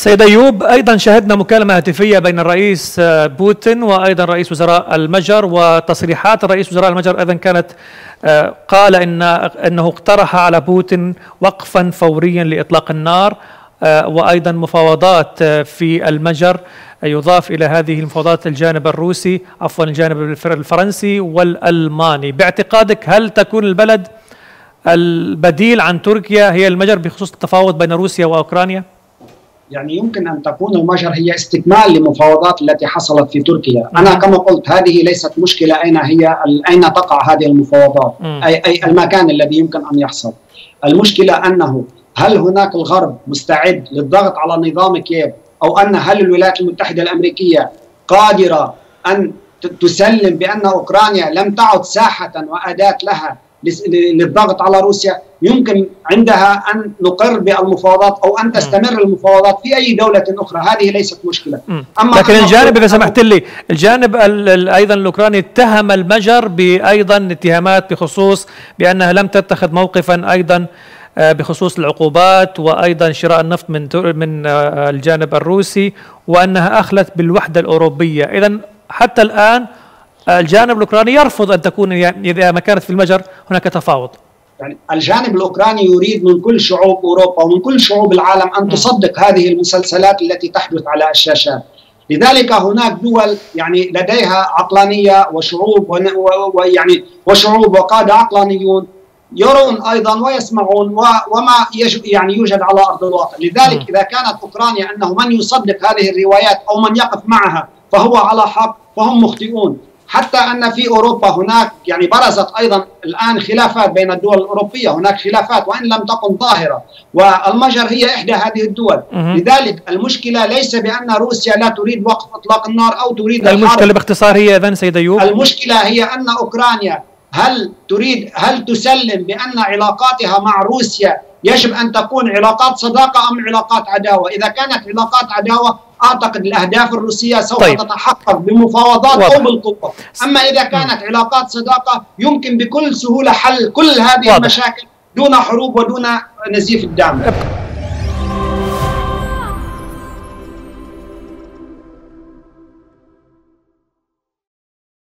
سيد أيوب، أيضا شاهدنا مكالمة هاتفية بين الرئيس بوتين وأيضا رئيس وزراء المجر، وتصريحات رئيس وزراء المجر أيضا كانت قال أنه اقترح على بوتين وقفا فوريا لإطلاق النار وأيضا مفاوضات في المجر. يضاف إلى هذه المفاوضات الجانب الروسي، عفوا الجانب الفرنسي والألماني. باعتقادك هل تكون البلد البديل عن تركيا هي المجر بخصوص التفاوض بين روسيا وأوكرانيا؟ يعني يمكن أن تكون المجر هي استكمال للمفاوضات التي حصلت في تركيا. أنا كما قلت هذه ليست مشكلة أين تقع هذه المفاوضات، أي المكان الذي يمكن أن يحصل. المشكلة أنه هل هناك الغرب مستعد للضغط على نظام كييف، أو أن هل الولايات المتحدة الأمريكية قادرة أن تسلم بأن أوكرانيا لم تعد ساحة وأداة لها للضغط على روسيا؟ يمكن عندها أن نقر بالمفاوضات أو أن تستمر المفاوضات في أي دولة أخرى، هذه ليست مشكلة. لكن الجانب إذا سمحت لي، الجانب أيضا الأوكراني اتهم المجر بأيضا اتهامات بخصوص بأنها لم تتخذ موقفا أيضا بخصوص العقوبات وأيضا شراء النفط من الجانب الروسي، وأنها أخلت بالوحدة الأوروبية. إذا حتى الآن الجانب الأوكراني يرفض أن تكون، إذا ما كانت في المجر هناك تفاوض. يعني الجانب الأوكراني يريد من كل شعوب أوروبا ومن كل شعوب العالم أن تصدق هذه المسلسلات التي تحدث على الشاشات. لذلك هناك دول يعني لديها عقلانية وشعوب وشعوب وقادة عقلانيون يرون أيضا ويسمعون وما يعني يوجد على أرض الواقع. لذلك إذا كانت أوكرانيا أنه من يصدق هذه الروايات أو من يقف معها فهو على حق، فهم مخطئون. حتى أن في أوروبا هناك يعني برزت أيضا الآن خلافات بين الدول الأوروبية، هناك خلافات وإن لم تكن ظاهرة، والمجر هي إحدى هذه الدول. لذلك المشكلة ليس بأن روسيا لا تريد وقف إطلاق النار أو تريد الحرب. المشكلة باختصار هي إذن سيد أيوب، المشكلة هي أن أوكرانيا هل تسلم بأن علاقاتها مع روسيا يجب أن تكون علاقات صداقة أم علاقات عداوة؟ إذا كانت علاقات عداوة أعتقد الأهداف الروسية سوف تتحقق بالمفاوضات أو بالقوة. أما إذا كانت علاقات صداقة يمكن بكل سهولة حل كل هذه المشاكل دون حروب ودون نزيف الدم.